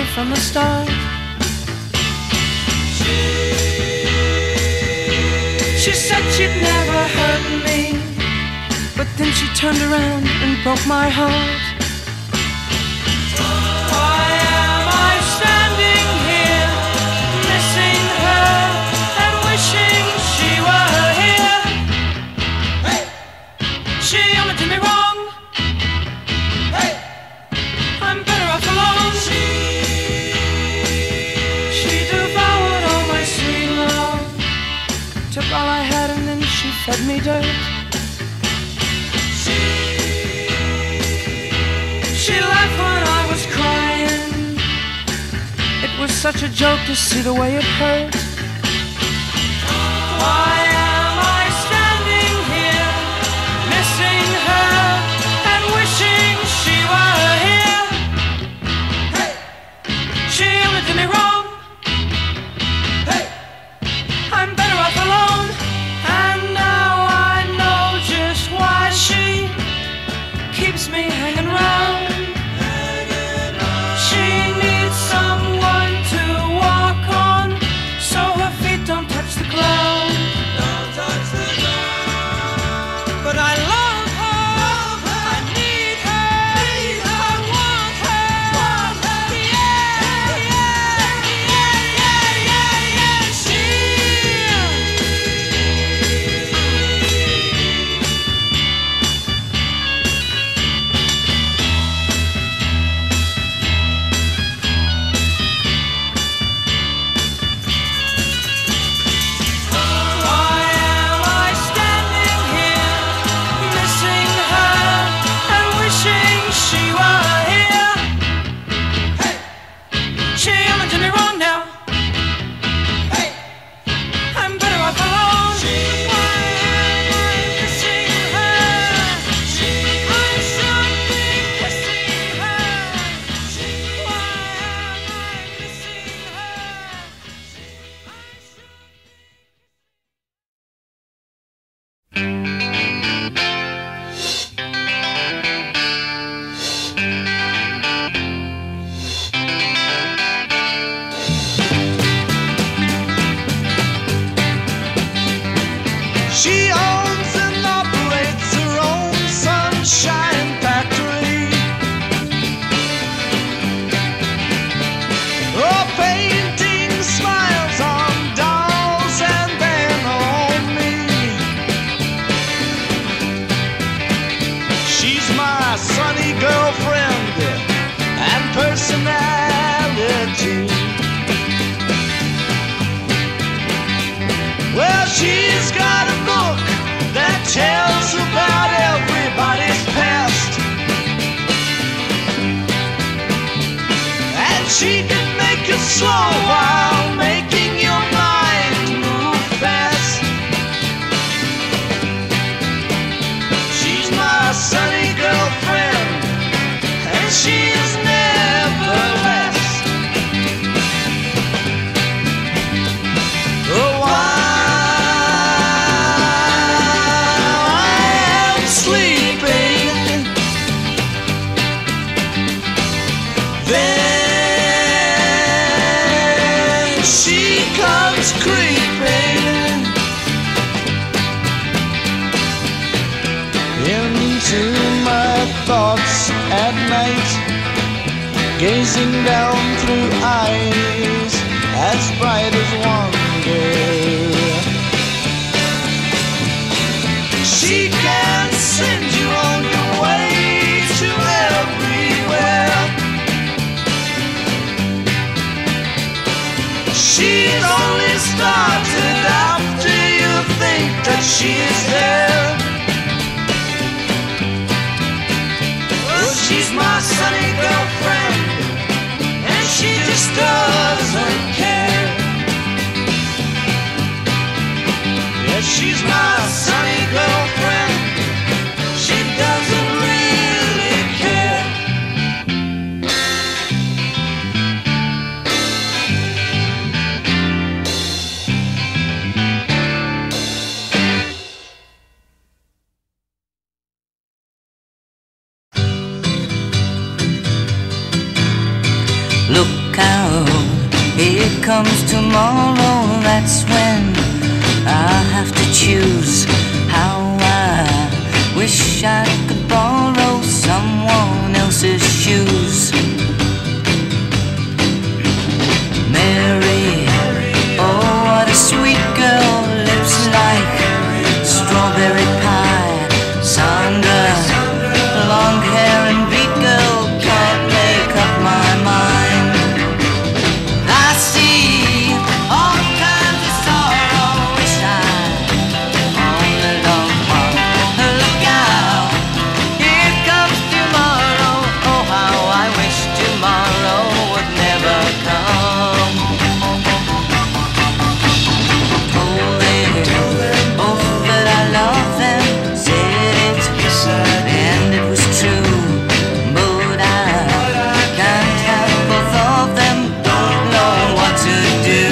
it from the start. She said she'd never hurt me, but then she turned around and broke my heart. Why am I standing here, missing her and wishing she were here? Hey. She only did me wrong. Hey. I'm better off alone. She devoured all my sweet love, took all I had and then she fed me dirt. It was such a joke to see the way it hurt. Why am I standing here, missing her and wishing she were here? Hey. She only did me wrong. Hey. I'm better off alone. And now I know just why she keeps me hanging round. Gazing down through eyes as bright as wonder. She can send you on your way to everywhere. She's only started after you think that she is there. Oh, she's my sunny girlfriend. She just doesn't care. Yeah, she's my sunny girlfriend. She doesn't really care. now. Here comes tomorrow, that's when I have to choose. How I wish I could borrow someone else's shoes. Mary, oh what a sweet girl, lips like strawberry pie. Sandra, long hair and big girl, can't make up my mind. I see all kinds of sorrow, wish I only don't want to look out. Here comes tomorrow, oh how I wish tomorrow would never come. Told them both that I love them, said it, and it was true. But I can't have both of them, don't know what to do.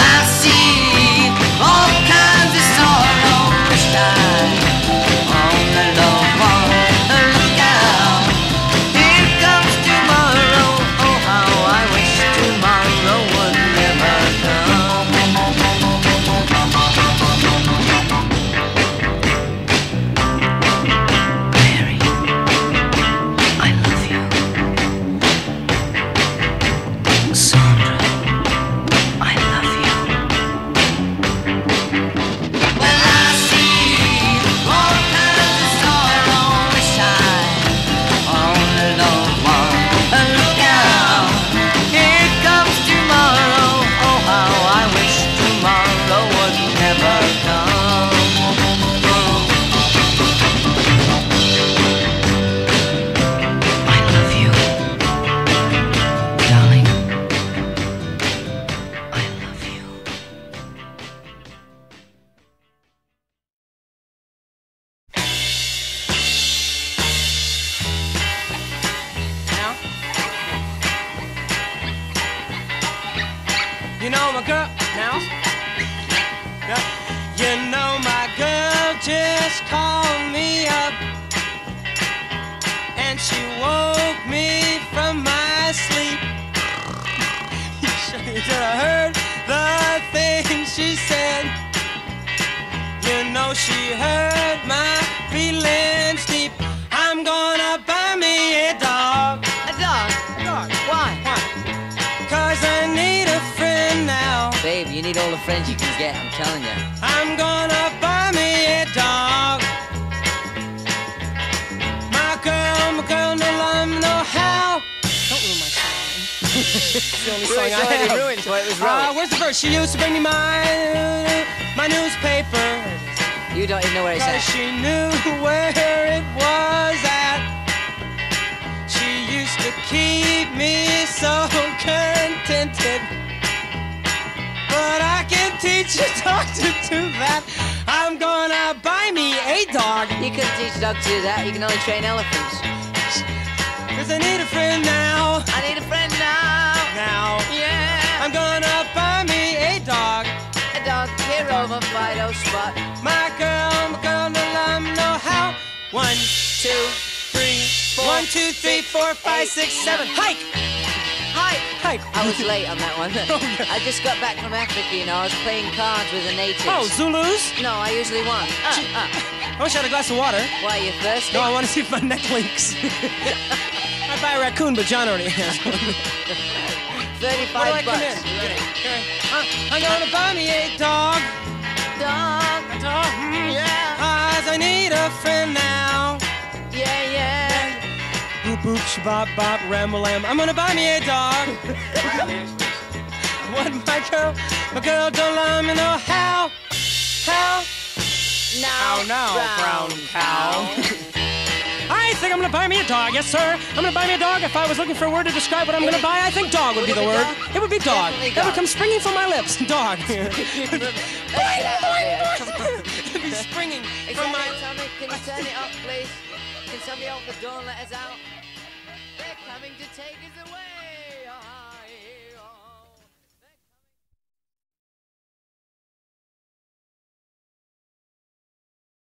I see all kinds of sorrow, wish I only loved one. Look out, here comes tomorrow, oh how I wish tomorrow would never come. Mary, I love you. Sandra, I love you. Well, I see all kinds of sorrow, wish I only loved one. Look out, here comes tomorrow, oh how I wish tomorrow would never come. I love you, darling. I love you. You know my girl now. Yeah. You know my girl just called me up and she woke me from my sleep. You sure you did? I heard the things she said. You know she hurt my feelings deep. I'm gonna buy me a dog. A dog? A dog? Why? Why? Cause I need a friend now. Babe, you need all the friends you can get, I'm telling you. I'm gonna buy me a dog. My girl, no love, no how. Don't ruin my song. It's the only song I had. You ruined it. Well, it was wrong. Where's the verse? She used to bring me my newspaper. You don't even know where it's at. She knew where it was at. To keep me so contented, but I can teach a dog to do that. I'm gonna buy me a dog. You couldn't teach a dog to do that. You can only train elephants. Cause I need a friend now. I need a friend now. Now. Yeah. I'm gonna buy me a dog. A dog here over Fido Spot. My girl, no love, no how. 1, 2, 3. 1, 2, 3, 4, 5, 6, 7. Hike! Hike! Hike! I was late on that one. Oh, no. I just got back from Africa, you know. I was playing cards with the natives. Oh, Zulus? No, I usually won. I wish I had a glass of water. Why, are you thirsty? No, I want to see if my neck links. I'd buy a raccoon, but John already has one. $35. Come in? I'm going to buy me a dog. Dog. A dog. Mm, yeah. Cause I need a friend now. Yeah, yeah. Boop, boop, shabop, bop, ramble, lamb. I'm gonna buy me a dog. What, my girl don't love me no how. How? Now, now, brown cow. I think I'm gonna buy me a dog, yes sir. I'm gonna buy me a dog. If I was looking for a word to describe what I'm gonna buy, I think dog would be the word. It would be dog. That would come springing from my lips. Dog. It'd be springing from my... Tommy, can you turn it up, please? Can somebody open the door and let us out? They're coming to take us away.